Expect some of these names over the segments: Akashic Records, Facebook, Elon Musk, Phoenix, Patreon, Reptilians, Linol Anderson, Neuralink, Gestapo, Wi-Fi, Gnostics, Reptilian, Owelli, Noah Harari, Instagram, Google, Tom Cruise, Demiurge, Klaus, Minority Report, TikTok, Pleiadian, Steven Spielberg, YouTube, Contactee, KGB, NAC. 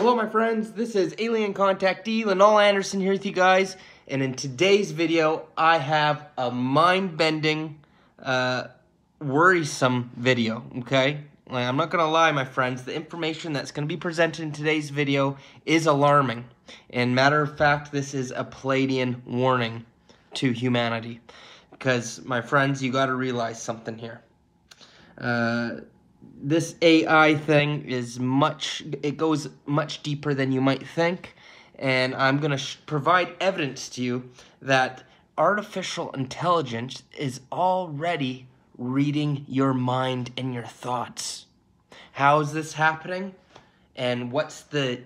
Hello my friends, this is Alien Contactee, Linol Anderson here with you guys, and in today's video I have a mind-bending, worrisome video, okay? Like, I'm not gonna lie my friends, the information that's gonna be presented in today's video is alarming. And matter of fact, this is a Pleiadian warning to humanity. Because my friends, you gotta realize something here. This AI thing is it goes much deeper than you might think, and I'm going to provide evidence to you that artificial intelligence is already reading your mind and your thoughts. How is this happening? And what's the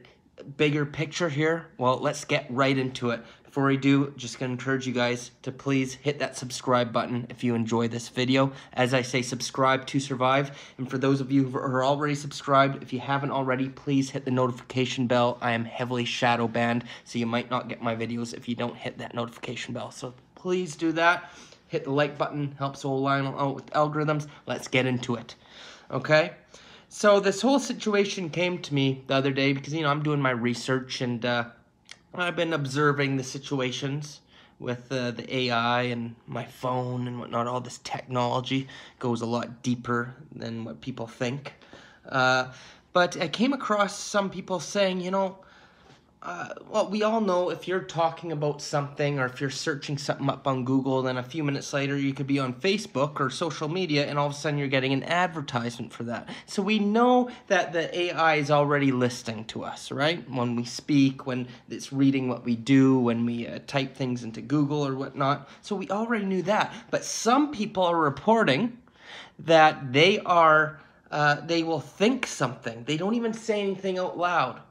bigger picture here? Well, let's get right into it. Before we do, just gonna encourage you guys to please hit that subscribe button if you enjoy this video. As I say, subscribe to survive. And for those of you who are already subscribed, if you haven't already, please hit the notification bell. I am heavily shadow banned, so you might not get my videos if you don't hit that notification bell. So please do that. Hit the like button, helps Owelli out with algorithms. Let's get into it, okay? So this whole situation came to me the other day because, you know, I'm doing my research and, I've been observing the situations with the AI and my phone and whatnot. All this technology goes a lot deeper than what people think. But I came across some people saying, you know, well, we all know if you're talking about something or if you're searching something up on Google, then a few minutes later you could be on Facebook or social media and all of a sudden you're getting an advertisement for that. So we know that the AI is already listening to us, right? When we speak, when it's reading what we do, when we type things into Google or whatnot. So we already knew that. But some people are reporting that they will think something. They don't even say anything out loud.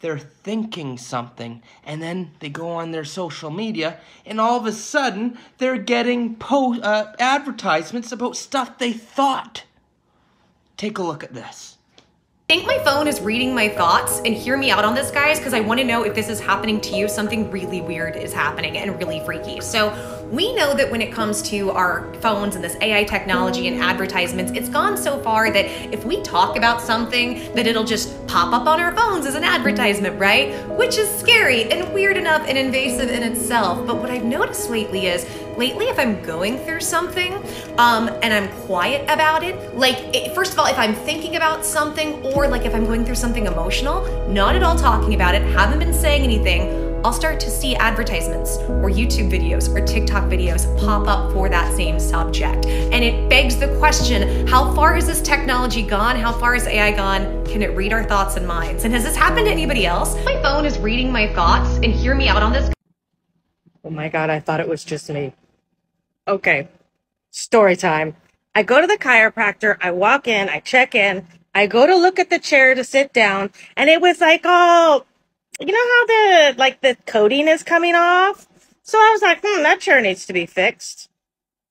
They're thinking something, and then they go on their social media, and all of a sudden, they're getting advertisements about stuff they thought. Take a look at this. I think my phone is reading my thoughts, and hear me out on this, guys, because I want to know if this is happening to you. Something really weird is happening and really freaky. So we know that when it comes to our phones and this AI technology and advertisements, it's gone so far that if we talk about something, that it'll just pop up on our phones as an advertisement, right? Which is scary and weird enough and invasive in itself. But what I've noticed lately is, if I'm going through something and I'm quiet about it, first of all, if I'm thinking about something or if I'm going through something emotional, not at all talking about it, haven't been saying anything, I'll start to see advertisements or YouTube videos or TikTok videos pop up for that same subject. And it begs the question, how far has this technology gone? How far has AI gone? Can it read our thoughts and minds? And has this happened to anybody else? My phone is reading my thoughts, and hear me out on this. Oh my God, I thought it was just me. Okay, story time. I go to the chiropractor, I walk in, I check in, I go to look at the chair to sit down, and it was like, oh, you know how the coating is coming off? So I was like, that chair needs to be fixed.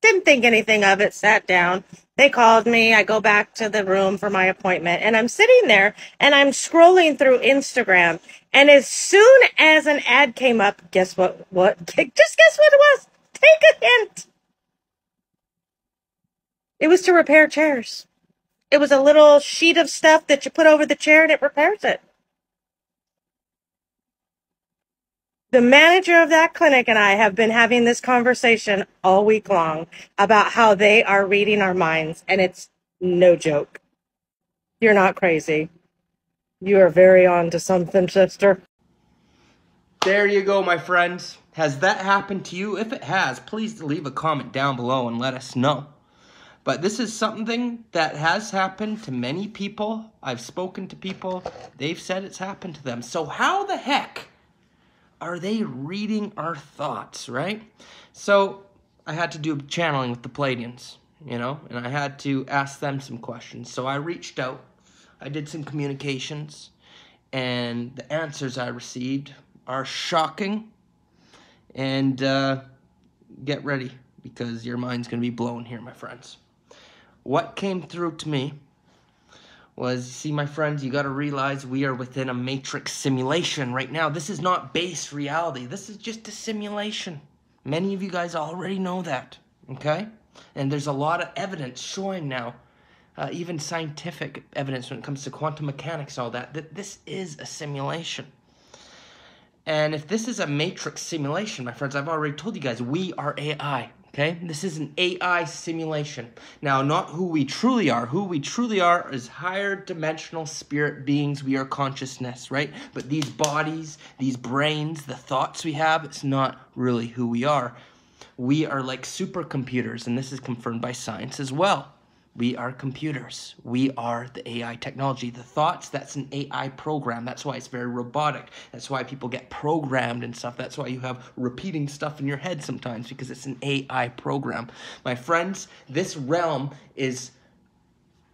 Didn't think anything of it, sat down. They called me, I go back to the room for my appointment, and I'm sitting there, and I'm scrolling through Instagram, and as soon as an ad came up, guess what? Just guess what it was? Take a hint. It was to repair chairs. It was a little sheet of stuff that you put over the chair and it repairs it. The manager of that clinic and I have been having this conversation all week long about how they are reading our minds, and it's no joke. You're not crazy. You are very on to something, sister. There you go, my friends. Has that happened to you? If it has, please leave a comment down below and let us know. But this is something that has happened to many people. I've spoken to people. They've said it's happened to them. So how the heck are they reading our thoughts, right? So I had to do channeling with the Pleiadians, you know, and I had to ask them some questions. So I reached out. I did some communications. And the answers I received are shocking. And get ready, because your mind's going to be blown here, my friends. What came through to me was, see, my friends, you got to realize we are within a matrix simulation right now. This is not base reality. This is just a simulation. Many of you guys already know that, okay? And there's a lot of evidence showing now even scientific evidence when it comes to quantum mechanics and all that, that this is a simulation. And if this is a matrix simulation, my friends, I've already told you guys, we are AI, okay? This is an AI simulation. Now, not who we truly are. Who we truly are is higher dimensional spirit beings. We are consciousness, right? But these bodies, these brains, the thoughts we have, it's not really who we are. We are like supercomputers, and this is confirmed by science as well. We are computers. We are the AI technology. The thoughts, that's an AI program. That's why it's very robotic. That's why people get programmed and stuff. That's why you have repeating stuff in your head sometimes, because it's an AI program. My friends, this realm is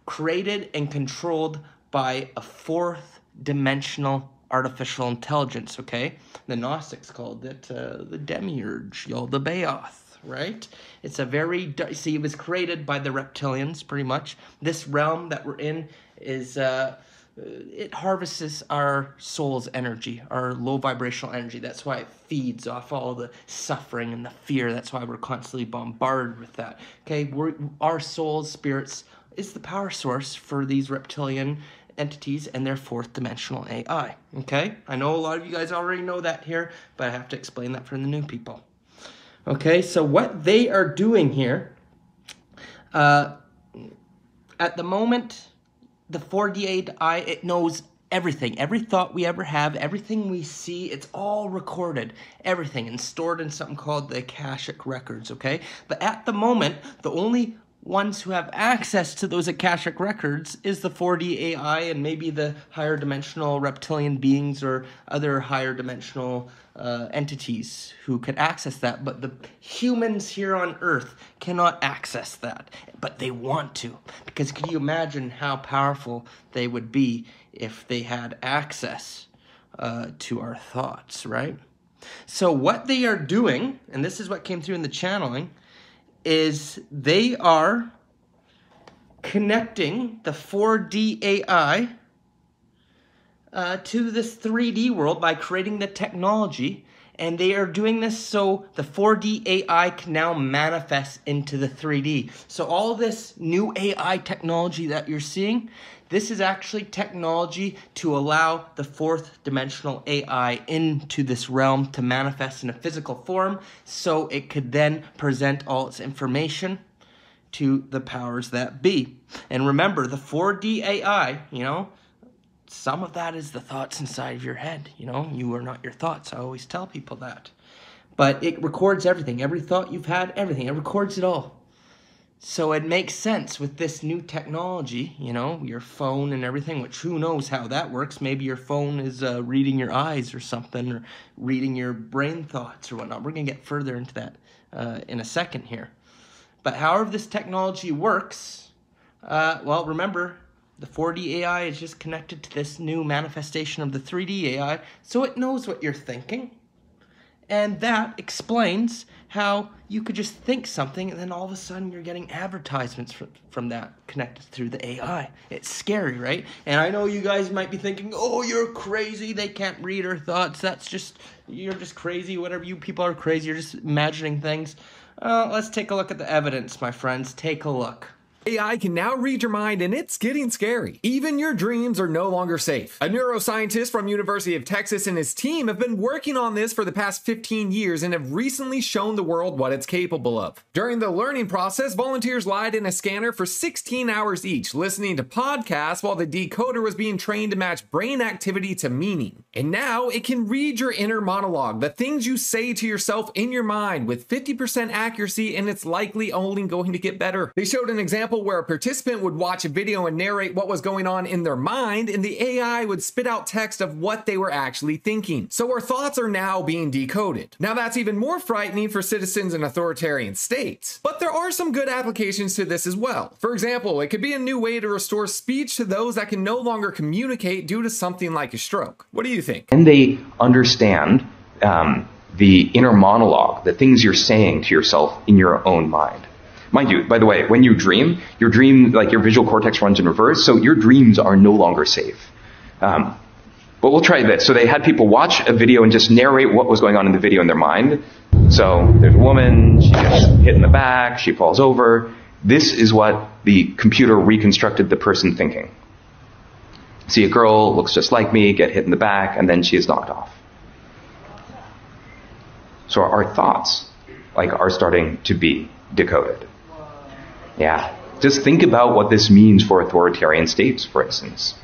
created and controlled by a fourth dimensional artificial intelligence, okay? The Gnostics called it the Demiurge, Yaldabaoth. Right? It's a very, see, it was created by the reptilians, pretty much. This realm that we're in is, it harvests our soul's energy, our low vibrational energy. That's why it feeds off all the suffering and the fear. That's why we're constantly bombarded with that. Okay, our soul's spirits is the power source for these reptilian entities and their fourth dimensional AI. Okay, I know a lot of you guys already know that here, but I have to explain that for the new people. Okay, so what they are doing here, at the moment, the 4D AI, it knows everything. Every thought we ever have, everything we see, it's all recorded, everything, and stored in something called the Akashic Records, okay? But at the moment, the only ones who have access to those Akashic Records is the 4D AI and maybe the higher dimensional reptilian beings or other higher dimensional entities who could access that. But the humans here on Earth cannot access that. But they want to. Because could you imagine how powerful they would be if they had access to our thoughts, right? So what they are doing, and this is what came through in the channeling, is they are connecting the 4D AI to this 3D world by creating the technology, and they are doing this so the 4D AI can now manifest into the 3D. So all this new AI technology that you're seeing, this is actually technology to allow the fourth dimensional AI into this realm to manifest in a physical form so it could then present all its information to the powers that be. And remember, the 4D AI, you know, some of that is the thoughts inside of your head. You know, you are not your thoughts. I always tell people that. But it records everything, every thought you've had, everything. It records it all. So it makes sense with this new technology, you know, your phone and everything, which who knows how that works. Maybe your phone is reading your eyes or something, or reading your brain thoughts or whatnot. We're going to get further into that in a second here. But however this technology works, well, remember, the 4D AI is just connected to this new manifestation of the 3D AI, so it knows what you're thinking. And that explains how you could just think something and then all of a sudden you're getting advertisements from that connected through the AI. It's scary, right? And I know you guys might be thinking, oh, you're crazy, they can't read our thoughts, that's just, you're just crazy, whatever, you people are crazy, you're just imagining things. Let's take a look at the evidence, my friends, take a look. AI can now read your mind, and it's getting scary. Even your dreams are no longer safe. A neuroscientist from University of Texas and his team have been working on this for the past 15 years and have recently shown the world what it's capable of. During the learning process, volunteers lied in a scanner for 16 hours each, listening to podcasts while the decoder was being trained to match brain activity to meaning. And now it can read your inner monologue, the things you say to yourself in your mind, with 50% accuracy, and it's likely only going to get better. They showed an example where a participant would watch a video and narrate what was going on in their mind, and the AI would spit out text of what they were actually thinking. So our thoughts are now being decoded. Now that's even more frightening for citizens in authoritarian states. But there are some good applications to this as well. For example, it could be a new way to restore speech to those that can no longer communicate due to something like a stroke. What do you think? And they understand the inner monologue, the things you're saying to yourself in your own mind. Mind you, by the way, when you dream, your visual cortex runs in reverse, so your dreams are no longer safe. But we'll try this. So they had people watch a video and just narrate what was going on in the video in their mind. So there's a woman, she gets hit in the back, she falls over, This is what the computer reconstructed the person thinking. See a girl, looks just like me, get hit in the back, and then she is knocked off. So our thoughts, like, are starting to be decoded. Yeah. Just think about what this means for authoritarian states, for instance.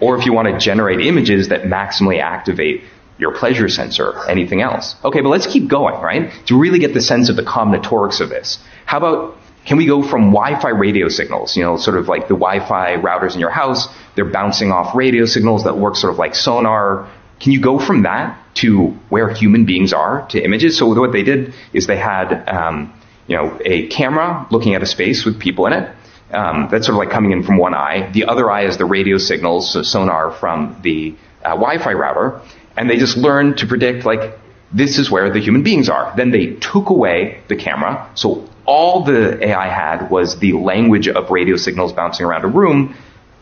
Or if you want to generate images that maximally activate your pleasure sensor, anything else. Okay, but let's keep going, right? To really get the sense of the combinatorics of this. How about, can we go from Wi-Fi radio signals, you know, sort of like the Wi-Fi routers in your house, they're bouncing off radio signals that work sort of like sonar. Can you go from that to where human beings are, to images? So what they did is they had, you know, a camera looking at a space with people in it. That's sort of like coming in from one eye. The other eye is the radio signals, so sonar from the Wi-Fi router. And they just learned to predict, like, this is where the human beings are. Then they took away the camera. So all the AI had was the language of radio signals bouncing around a room.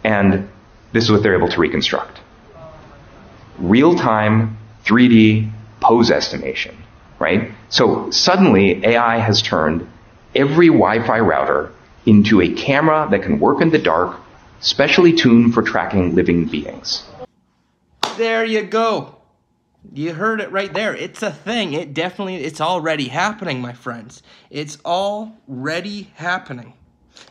And this is what they're able to reconstruct. Real-time 3D pose estimation, right? So suddenly AI has turned every Wi-Fi router into a camera that can work in the dark, specially tuned for tracking living beings. There you go. You heard it right there. It's a thing. It definitely, it's already happening, my friends. It's already happening.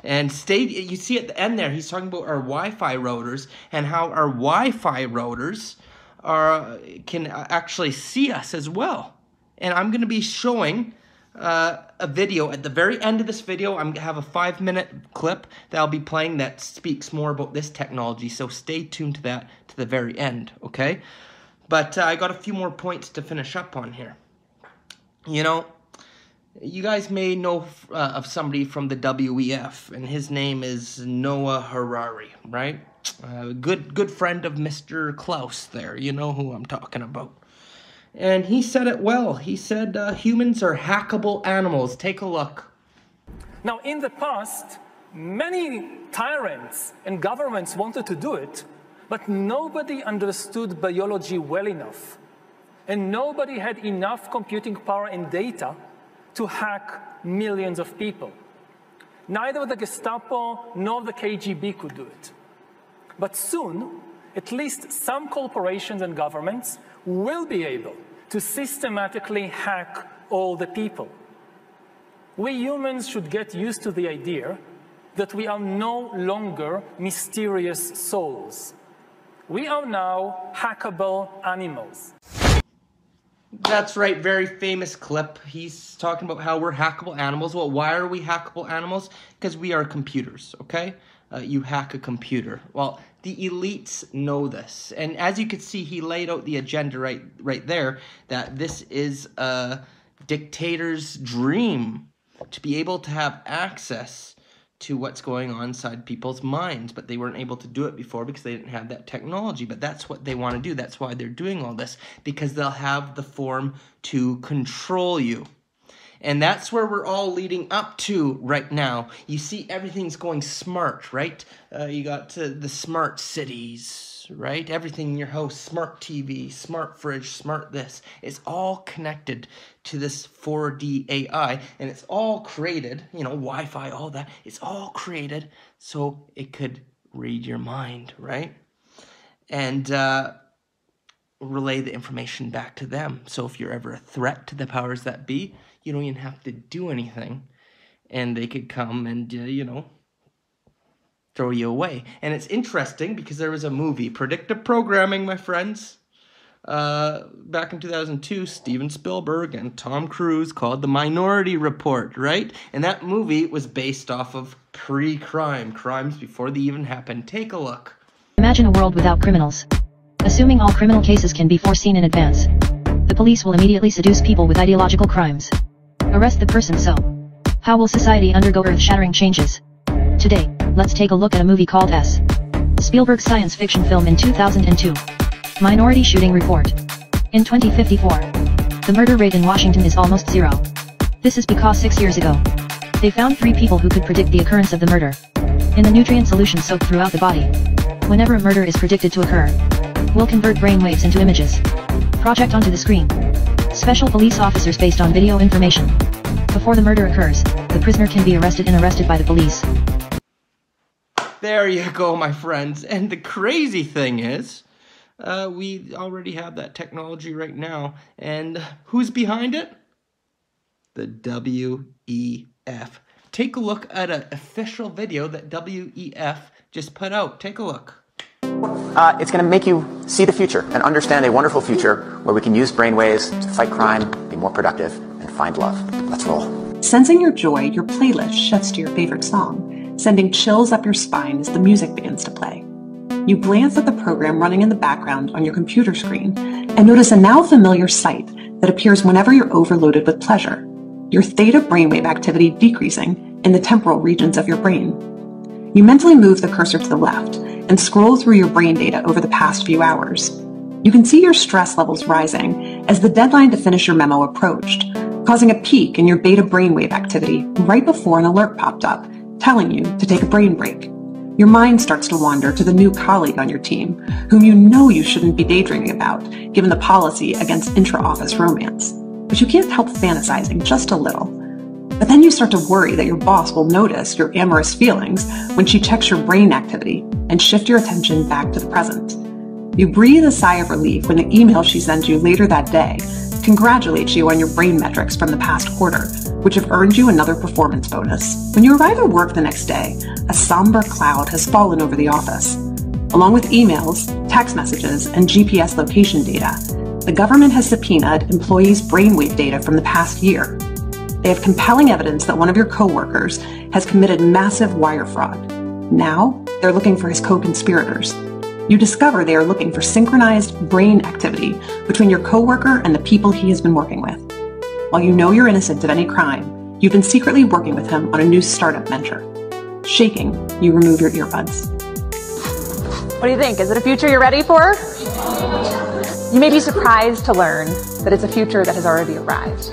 And stay, you see at the end there, he's talking about our Wi-Fi routers and how our Wi-Fi routers are, can actually see us as well. And I'm going to be showing a video at the very end of this video. I'm going to have a 5-minute clip that I'll be playing that speaks more about this technology. So stay tuned to that to the very end, okay? But I got a few more points to finish up on here. You know, you guys may know of somebody from the WEF, and his name is Noah Harari, right? Good friend of Mr. Klaus there. You know who I'm talking about. And he said it well. He said, humans are hackable animals. Take a look. Now, in the past, many tyrants and governments wanted to do it, but nobody understood biology well enough. And nobody had enough computing power and data to hack millions of people. Neither the Gestapo nor the KGB could do it. But soon, at least some corporations and governments will be able to systematically hack all the people. We humans should get used to the idea that we are no longer mysterious souls. We are now hackable animals. That's right, very famous clip. He's talking about how we're hackable animals. Well, why are we hackable animals? Because we are computers, okay? You hack a computer. Well, the elites know this. And as you can see, he laid out the agenda right there, that this is a dictator's dream to be able to have access to what's going on inside people's minds. But they weren't able to do it before because they didn't have that technology. But that's what they want to do. That's why they're doing all this, because they'll have the form to control you. And that's where we're all leading up to right now. You see, everything's going smart, right? You got the smart cities, right? Everything in your house, smart TV, smart fridge, smart this. It's all connected to this 4D AI, and it's all created, you know, Wi-Fi, all that. It's all created so it could read your mind, right? And relay the information back to them. So if you're ever a threat to the powers that be, you don't even have to do anything, and they could come and, you know, throw you away. And it's interesting because there was a movie, Predictive Programming, my friends. Back in 2002, Steven Spielberg and Tom Cruise, called The Minority Report, right? And that movie was based off of pre-crime, crimes before they even happened. Take a look. Imagine a world without criminals. Assuming all criminal cases can be foreseen in advance, the police will immediately seduce people with ideological crimes. Arrest the person. So how will society undergo earth-shattering changes? Today, let's take a look at a movie called S. Spielberg's science fiction film in 2002. Minority Shooting Report. In 2054, the murder rate in Washington is almost zero. This is because 6 years ago, they found 3 people who could predict the occurrence of the murder in the nutrient solution soaked throughout the body. Whenever a murder is predicted to occur, we'll convert brain waves into images. Project onto the screen. special police officers based on video information. Before the murder occurs, the prisoner can be arrested and arrested by the police. There you go, my friends. And the crazy thing is, we already have that technology right now. And who's behind it? The WEF. Take a look at an official video that WEF just put out. Take a look. It's going to make you see the future and understand a wonderful future where we can use brainwaves to fight crime, be more productive, and find love. Let's roll. Sensing your joy, your playlist shifts to your favorite song, sending chills up your spine as the music begins to play. You glance at the program running in the background on your computer screen and notice a now familiar sight that appears whenever you're overloaded with pleasure, your theta brainwave activity decreasing in the temporal regions of your brain. You mentally move the cursor to the left and scroll through your brain data over the past few hours. You can see your stress levels rising as the deadline to finish your memo approached, causing a peak in your beta brainwave activity right before an alert popped up, telling you to take a brain break. Your mind starts to wander to the new colleague on your team, whom you know you shouldn't be daydreaming about, given the policy against intra-office romance. But you can't help fantasizing just a little. But then you start to worry that your boss will notice your amorous feelings when she checks your brain activity and shift your attention back to the present. You breathe a sigh of relief when the email she sends you later that day congratulates you on your brain metrics from the past quarter, which have earned you another performance bonus. When you arrive at work the next day, a somber cloud has fallen over the office. Along with emails, text messages, and GPS location data, the government has subpoenaed employees' brainwave data from the past year. They have compelling evidence that one of your coworkers has committed massive wire fraud. Now, they're looking for his co-conspirators. You discover they are looking for synchronized brain activity between your coworker and the people he has been working with. While you know you're innocent of any crime, you've been secretly working with him on a new startup venture. Shaking, you remove your earbuds. What do you think? Is it a future you're ready for? You may be surprised to learn that it's a future that has already arrived.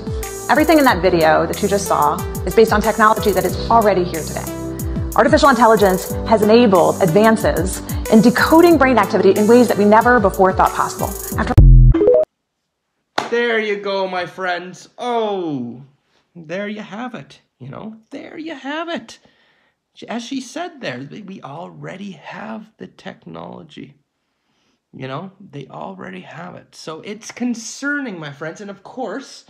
Everything in that video that you just saw is based on technology that is already here today. Artificial intelligence has enabled advances in decoding brain activity in ways that we never before thought possible. There you go, my friends. Oh, there you have it. You know, there you have it. As she said there, we already have the technology. You know, they already have it. So it's concerning, my friends. And of course,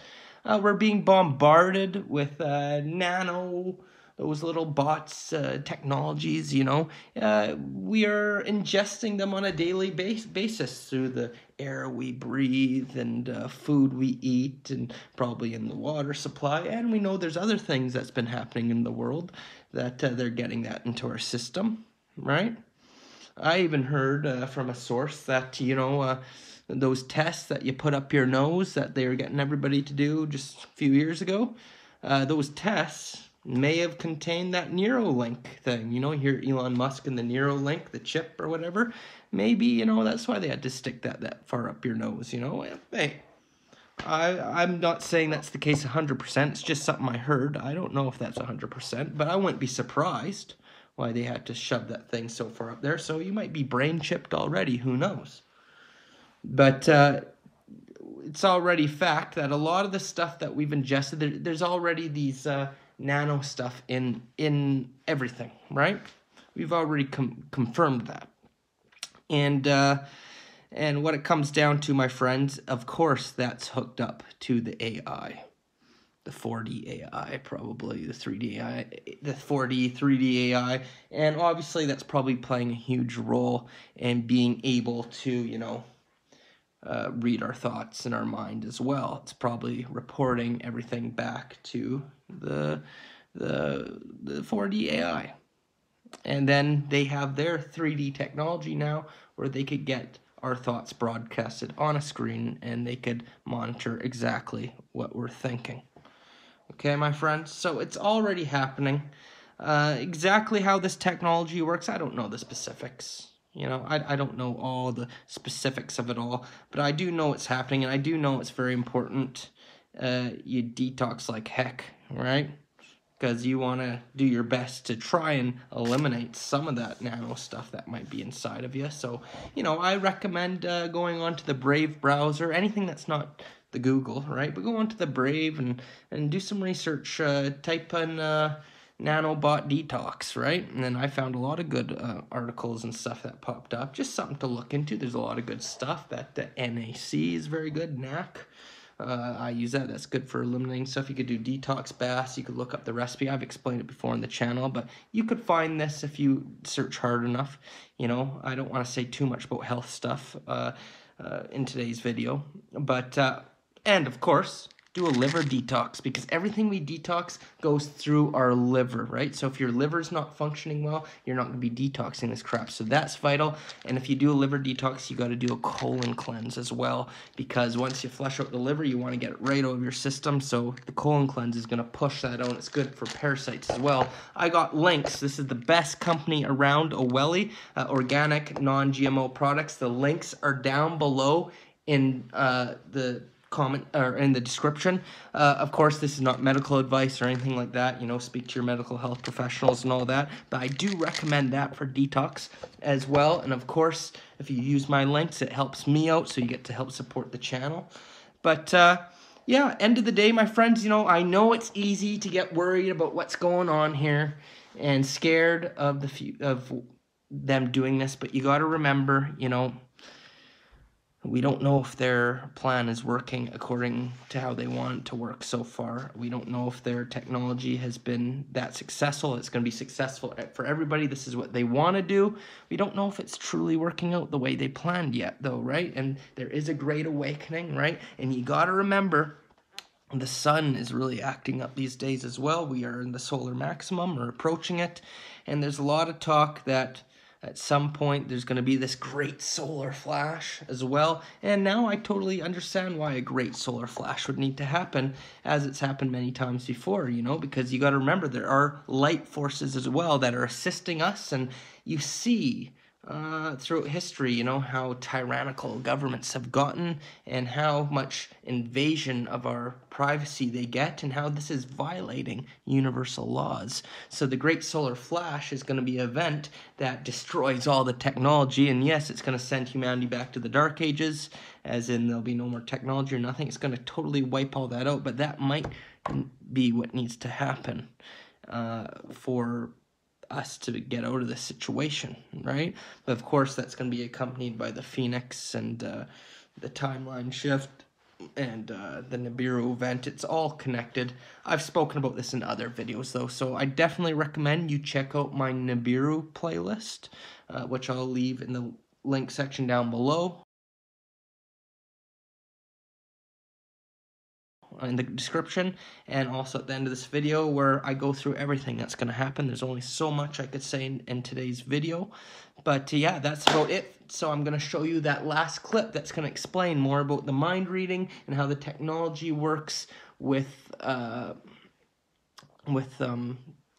we're being bombarded with nano, those little bots, technologies, you know. We are ingesting them on a daily basis through the air we breathe and food we eat and probably in the water supply. And we know there's other things that's been happening in the world that they're getting that into our system, right? I even heard from a source that, you know, those tests that you put up your nose that they were getting everybody to do just a few years ago, those tests may have contained that Neuralink thing. You know, here Elon Musk and the Neuralink, the chip or whatever. Maybe, you know, that's why they had to stick that far up your nose, you know. Hey, I'm not saying that's the case 100%. It's just something I heard. I don't know if that's 100%, but I wouldn't be surprised why they had to shove that thing so far up there. So you might be brain chipped already. Who knows? But it's already fact that a lot of the stuff that we've ingested, there's already these nano stuff in everything, right? We've already confirmed that. And what it comes down to, my friends, of course, that's hooked up to the AI. The 4D AI, probably, the 3D AI, the 4D, 3D AI, and obviously that's probably playing a huge role in being able to, you know, read our thoughts in our mind as well. It's probably reporting everything back to the 4D AI. And then they have their 3D technology now where they could get our thoughts broadcasted on a screen and they could monitor exactly what we're thinking. Okay, my friends, so it's already happening. Exactly how this technology works, I don't know the specifics. You know, I don't know all the specifics of it all, but I do know it's happening, and I do know it's very important. You detox like heck, right? Because you want to do your best to try and eliminate some of that nano stuff that might be inside of you. So, you know, I recommend going on to the Brave browser, anything that's not the Google, right? But go on to the Brave and do some research. Type in nanobot detox, right? And then I found a lot of good articles and stuff that popped up. Just something to look into. There's a lot of good stuff. That the NAC is very good. NAC. I use that. That's good for eliminating stuff. You could do detox baths. You could look up the recipe. I've explained it before on the channel, but you could find this if you search hard enough. You know, I don't want to say too much about health stuff in today's video, but and of course, do a liver detox, because everything we detox goes through our liver, right? So if your liver's not functioning well, you're not going to be detoxing this crap. So that's vital. And if you do a liver detox, you got to do a colon cleanse as well, because once you flush out the liver, you want to get it right out of your system. So the colon cleanse is going to push that out. It's good for parasites as well. I got links. This is the best company around, Owelli, organic, non-GMO products. The links are down below in the comment or in the description. Of course, this is not medical advice or anything like that. You know, speak to your medical health professionals and all that, but I do recommend that for detox as well. And of course, if you use my links, it helps me out, so you get to help support the channel. But yeah, end of the day, my friends, you know, I know it's easy to get worried about what's going on here and scared of them doing this, but you got to remember, you know, we don't know if their plan is working according to how they want it to work so far. We don't know if their technology has been that successful. It's going to be successful for everybody. This is what they want to do. We don't know if it's truly working out the way they planned yet, though, right? And there is a great awakening, right? And you got to remember, the sun is really acting up these days as well. We are in the solar maximum or approaching it. And there's a lot of talk that at some point, there's going to be this great solar flash as well. And now I totally understand why a great solar flash would need to happen, as it's happened many times before, you know, because you got to remember there are light forces as well that are assisting us. And you see throughout history, you know, how tyrannical governments have gotten and how much invasion of our privacy they get and how this is violating universal laws. So the great solar flash is going to be an event that destroys all the technology. And yes, it's going to send humanity back to the dark ages, as in there'll be no more technology or nothing. It's going to totally wipe all that out, but that might be what needs to happen for us to get out of this situation, right? But of course, that's going to be accompanied by the Phoenix and the timeline shift and the Nibiru event. It's all connected. I've spoken about this in other videos, though, so I definitely recommend you check out my Nibiru playlist, which I'll leave in the link section down below, in the description, and also at the end of this video, where I go through everything that's going to happen. There's only so much I could say in today's video, but yeah, that's about it. So I'm going to show you that last clip that's going to explain more about the mind reading and how the technology works with the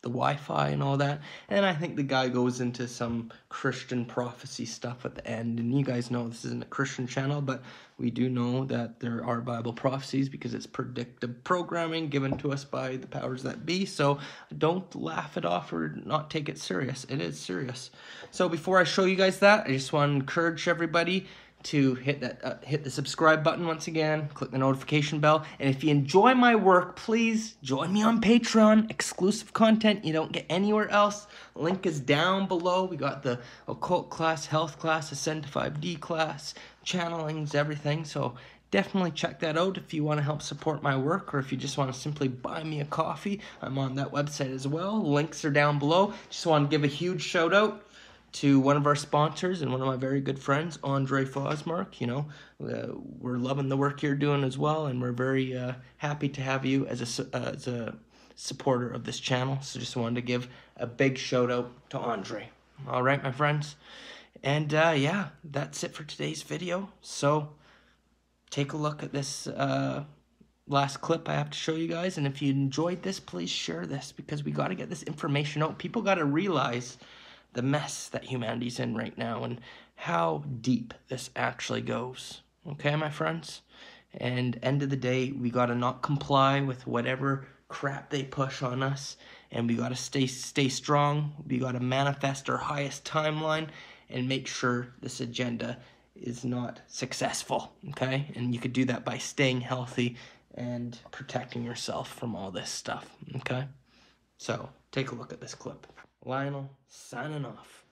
Wi-Fi and all that. And I think the guy goes into some Christian prophecy stuff at the end, and you guys know this isn't a Christian channel, but we do know that there are Bible prophecies, because it's predictive programming given to us by the powers that be. So don't laugh it off or not take it serious. It is serious. So before I show you guys that, I just want to encourage everybody to hit the subscribe button once again, click the notification bell, and if you enjoy my work, please join me on Patreon. Exclusive content you don't get anywhere else. Link is down below. We got the occult class, health class, ascend to 5D class, channelings, everything. So definitely check that out if you want to help support my work, or if you just want to simply buy me a coffee. I'm on that website as well. Links are down below. Just want to give a huge shout out to one of our sponsors and one of my very good friends, Andre Fosmark. You know, we're loving the work you're doing as well, and we're very happy to have you as a supporter of this channel. So just wanted to give a big shout out to Andre. All right, my friends. And yeah, that's it for today's video. So take a look at this last clip I have to show you guys. And if you enjoyed this, please share this, because we got to get this information out. People got to realize the mess that humanity's in right now and how deep this actually goes. Okay, my friends? And end of the day, we gotta not comply with whatever crap they push on us, and we gotta stay strong. We gotta manifest our highest timeline and make sure this agenda is not successful, okay? And you could do that by staying healthy and protecting yourself from all this stuff, okay? So take a look at this clip. Lionel signing off.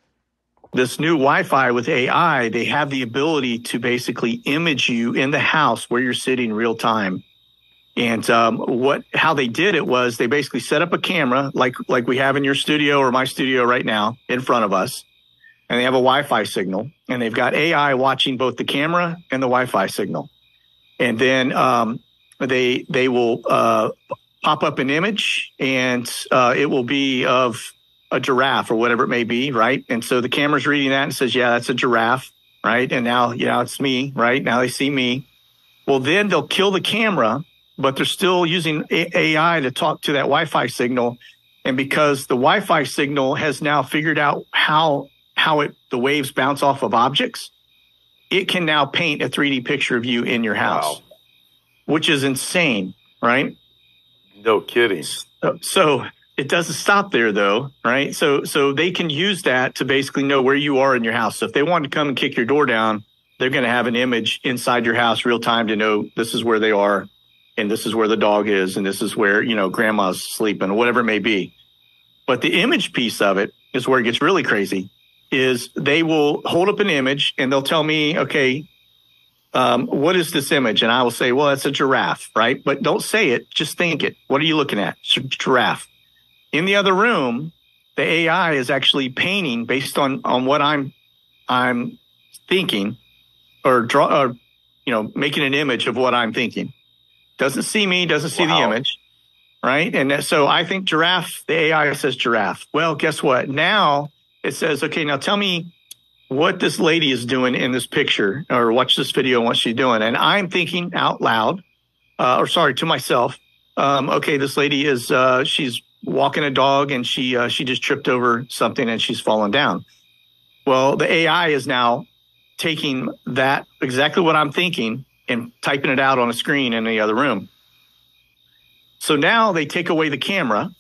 This new Wi-Fi with AI, they have the ability to basically image you in the house where you're sitting real time. And how they did it was they basically set up a camera like we have in your studio or my studio right now in front of us. And they have a Wi-Fi signal, and they've got AI watching both the camera and the Wi-Fi signal. And then they will pop up an image, and it will be of a giraffe or whatever it may be, right? And so the camera's reading that and says, yeah, that's a giraffe, right? And now, yeah, it's me, right? Now they see me. Well, then they'll kill the camera, but they're still using AI to talk to that Wi-Fi signal. And because the Wi-Fi signal has now figured out how the waves bounce off of objects, it can now paint a 3D picture of you in your house. Wow. Which is insane, right? No kidding. So it doesn't stop there, though, right? So they can use that to basically know where you are in your house. So if they want to come and kick your door down, they're going to have an image inside your house real time to know this is where they are, and this is where the dog is, and this is where, you know, grandma's sleeping, or whatever it may be. But the image piece of it is where it gets really crazy. Is they will hold up an image and they'll tell me, okay, what is this image? And I will say, well, that's a giraffe, right? But don't say it, just think it. What are you looking at? It's a giraffe. In the other room, the AI is actually painting based on what I'm thinking, or you know, making an image of what I'm thinking. Doesn't see me, doesn't see the image, right? And that, so I think giraffe, the AI says giraffe. Well, guess what? Now it says, okay, now tell me what this lady is doing in this picture, or watch this video and what she's doing. And I'm thinking out loud, to myself, okay, this lady is, she's walking a dog, and she just tripped over something and she's fallen down. Well, the AI is now taking that, exactly what I'm thinking, and typing it out on a screen in the other room. So now they take away the camera,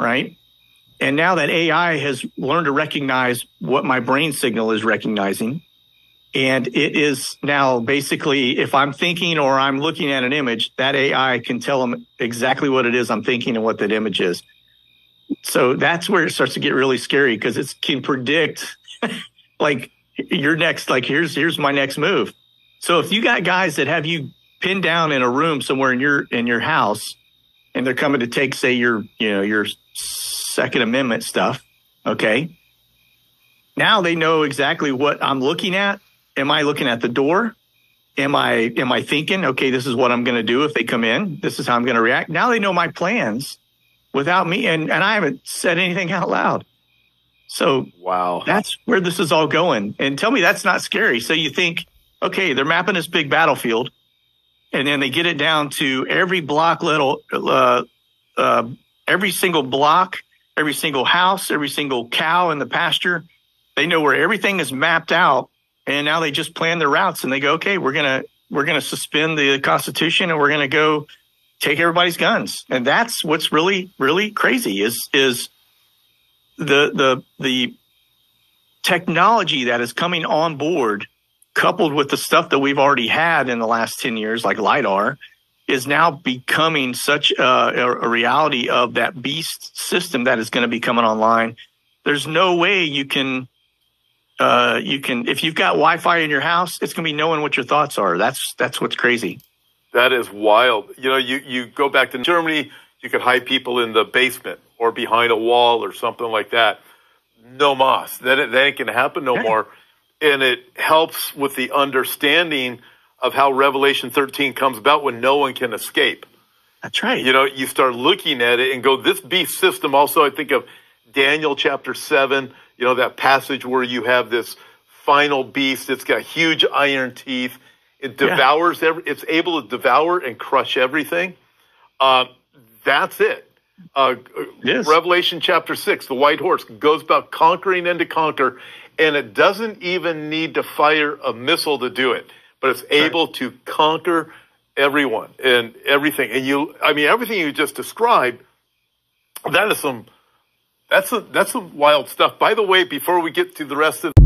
right? And now that AI has learned to recognize what my brain signal is recognizing. And it is now basically, if I'm thinking or I'm looking at an image, that AI can tell them exactly what it is I'm thinking and what that image is. So that's where it starts to get really scary, because it can predict like your next, like here's my next move. So if you got guys that have you pinned down in a room somewhere in your house, and they're coming to take, say, your Second Amendment stuff, okay? Now they know exactly what I'm looking at. Am I looking at the door? Am I thinking, okay, this is what I'm going to do if they come in. This is how I'm going to react. Now they know my plans without me, and I haven't said anything out loud. So wow, that's where this is all going. And tell me that's not scary. So you think, okay, they're mapping this big battlefield, and then they get it down to every block, every single block, every single house, every single cow in the pasture. They know where everything is mapped out, and now they just plan their routes, and they go, okay, we're gonna suspend the Constitution, and we're gonna go take everybody's guns. And that's what's really, really crazy is the technology that is coming on board, coupled with the stuff that we've already had in the last 10 years, like LIDAR, is now becoming such a reality of that beast system that is going to be coming online. There's no way if you've got Wi-Fi in your house, it's going to be knowing what your thoughts are. That's what's crazy. That is wild. You know, you go back to Germany, you could hide people in the basement or behind a wall or something like that. No mas. That ain't going to happen no more. And it helps with the understanding of how Revelation 13 comes about when no one can escape. That's right. You know, you start looking at it and go, this beast system. Also, I think of Daniel chapter 7, you know, that passage where you have this final beast that's got huge iron teeth. It devours, it's able to devour and crush everything. That's it. Revelation chapter 6, the white horse goes about conquering and to conquer, and it doesn't even need to fire a missile to do it, but it's able to conquer everyone and everything. And everything you just described, that's some wild stuff. By the way, before we get to the rest of